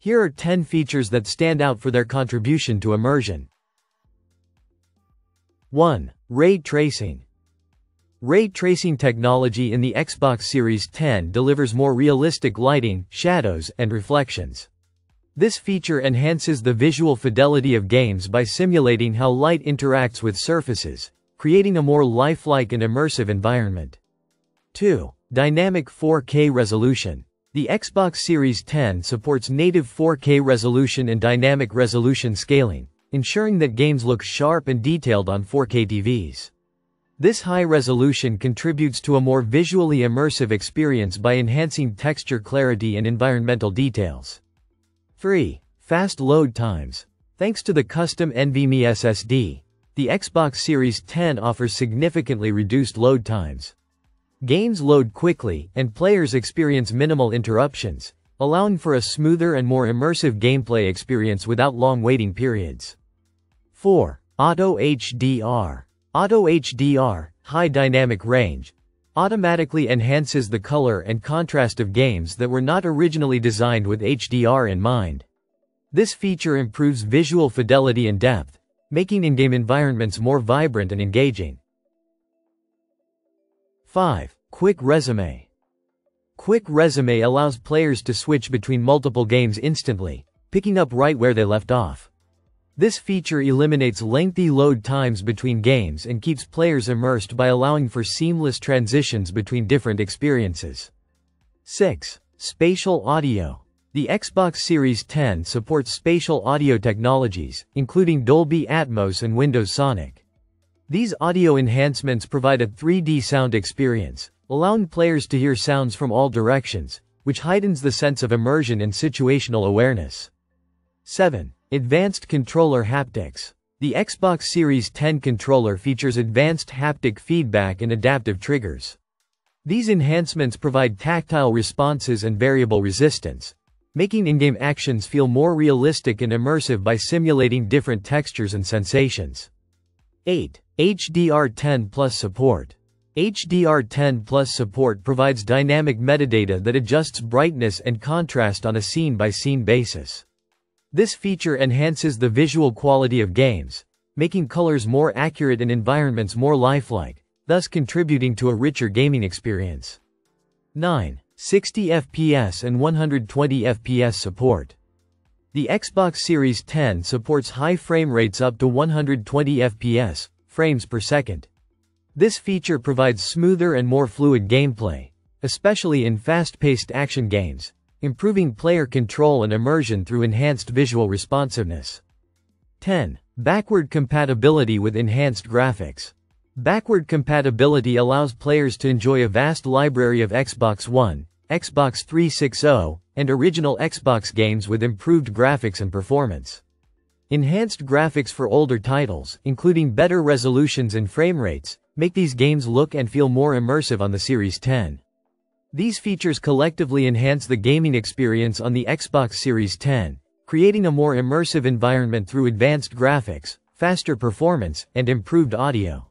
Here are 10 features that stand out for their contribution to immersion. 1. Ray tracing. Ray tracing technology in the Xbox Series X delivers more realistic lighting, shadows, and reflections. This feature enhances the visual fidelity of games by simulating how light interacts with surfaces, creating a more lifelike and immersive environment. 2. Dynamic 4K resolution. The Xbox Series X supports native 4K resolution and dynamic resolution scaling, ensuring that games look sharp and detailed on 4K TVs. This high resolution contributes to a more visually immersive experience by enhancing texture clarity and environmental details. 3. Fast load times. Thanks to the custom NVMe SSD, the Xbox Series X offers significantly reduced load times. Games load quickly, and players experience minimal interruptions, allowing for a smoother and more immersive gameplay experience without long waiting periods. 4. Auto HDR. Auto HDR, high dynamic range, automatically enhances the color and contrast of games that were not originally designed with HDR in mind. This feature improves visual fidelity and depth, making in-game environments more vibrant and engaging. 5. Quick Resume. Quick Resume allows players to switch between multiple games instantly, picking up right where they left off. This feature eliminates lengthy load times between games and keeps players immersed by allowing for seamless transitions between different experiences. 6. Spatial audio. The Xbox Series X supports spatial audio technologies, including Dolby Atmos and Windows Sonic. These audio enhancements provide a 3D sound experience, allowing players to hear sounds from all directions, which heightens the sense of immersion and situational awareness. 7. Advanced controller haptics. The Xbox Series X controller features advanced haptic feedback and adaptive triggers. These enhancements provide tactile responses and variable resistance, making in-game actions feel more realistic and immersive by simulating different textures and sensations. 8. HDR10 Plus support. HDR10 Plus support provides dynamic metadata that adjusts brightness and contrast on a scene-by-scene basis. This feature enhances the visual quality of games, making colors more accurate and environments more lifelike, thus contributing to a richer gaming experience. 9. 60 FPS and 120 FPS support. The Xbox Series X supports high frame rates up to 120 FPS, frames per second. This feature provides smoother and more fluid gameplay, especially in fast-paced action games, improving player control and immersion through enhanced visual responsiveness. 10. Backward compatibility with enhanced graphics. Backward compatibility allows players to enjoy a vast library of Xbox One, Xbox 360, and original Xbox games with improved graphics and performance. Enhanced graphics for older titles, including better resolutions and frame rates, make these games look and feel more immersive on the Series X. These features collectively enhance the gaming experience on the Xbox Series X, creating a more immersive environment through advanced graphics, faster performance, and improved audio.